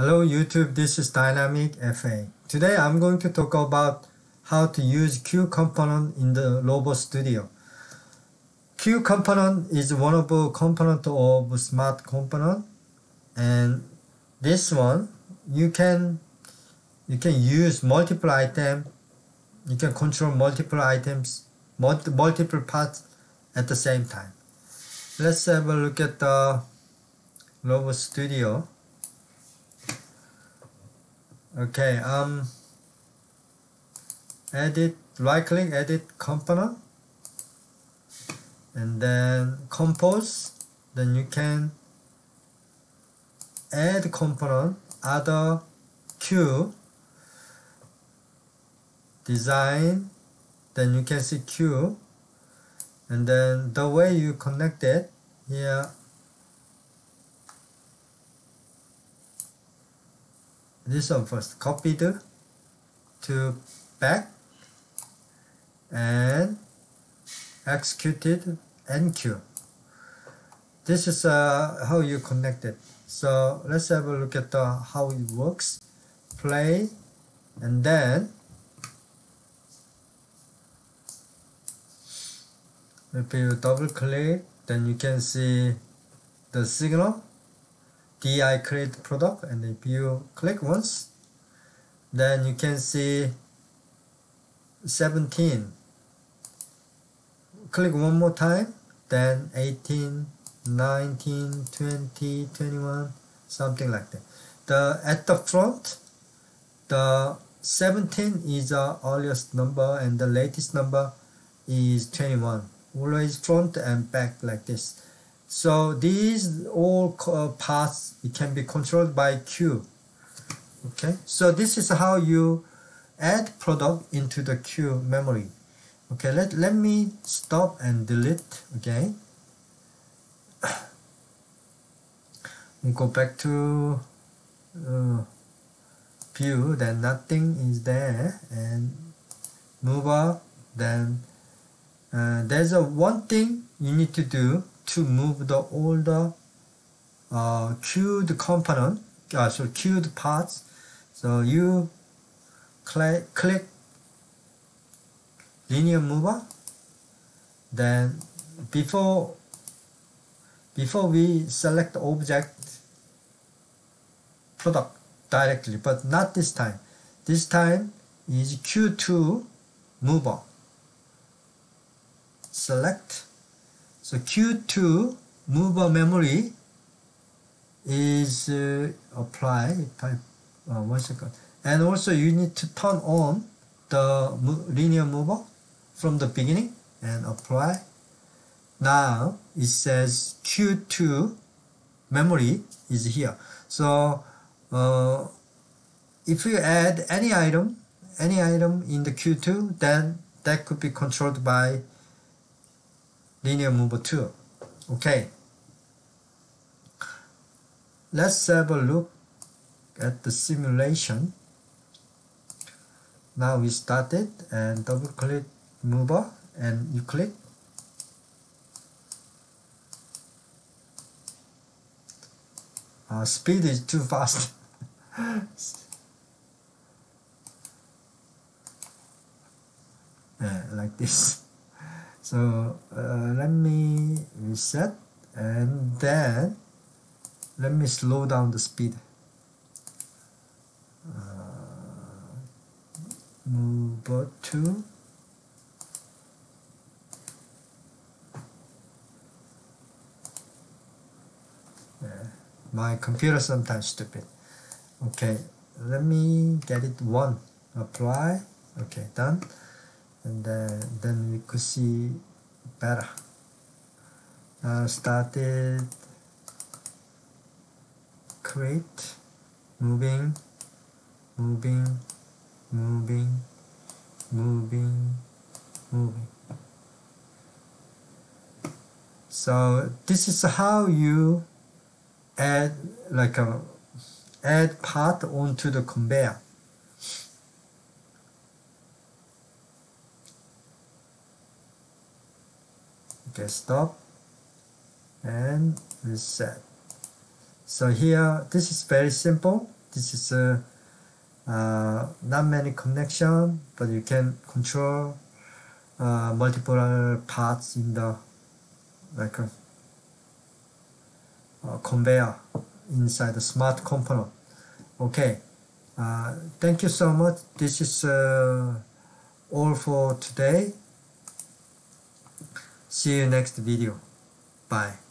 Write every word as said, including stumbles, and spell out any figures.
Hello YouTube, this is Dynamic F A. Today I'm going to talk about how to use Q component in the Robot Studio. Q component is one of the components of smart component, and this one you can you can use multiple items, you can control multiple items, multi, multiple parts at the same time. Let's have a look at the Robot Studio. Okay, um, edit, right click, edit component, and then compose. Then you can add component, other Q, design, then you can see Q, and then the way you connect it here. This one first, copy the to back and executed N Q. This is uh, how you connect it. So let's have a look at the, how it works. Play, and then if you double click, then you can see the signal. D I create product, and if you click once, then you can see seventeen. Click one more time, then eighteen, nineteen, twenty, twenty-one, something like that. The at the front, the seventeen is the earliest number and the latest number is twenty-one. Always front and back like this. So these all uh, parts, it can be controlled by Q. Okay, so this is how you add product into the Q memory. Okay, let, let me stop and delete again. We'll go back to uh, view, then nothing is there, and move up. Then uh, there's a one thing you need to do to move the older uh, queued component, uh, so queued parts. So you cl click linear mover. Then before before we select object product directly, but not this time. This time is Q two mover. Select. So Q two mover memory is uh, applied, type, uh, one second. And also you need to turn on the mo linear mover from the beginning and apply. Now it says Q two memory is here. So uh, if you add any item, any item in the Q two, then that could be controlled by linear mover two. Okay, let's have a look at the simulation. Now we start it and double click mover and you click. Our speed is too fast. Yeah, like this. So uh, let me reset, and then let me slow down the speed. Uh, mover two. Yeah. My computer sometimes stupid. Okay, let me get it one. Apply. Okay, done. And then, then we could see better. Now started, create, moving, moving, moving, moving, moving. So this is how you add like a add part onto the conveyor. Okay, stop and reset. So here, this is very simple. this is a uh, not many connection, but you can control uh, multiple parts in the like a, a conveyor inside the smart component. Okay, uh, thank you so much. This is uh, all for today. See you next video. Bye.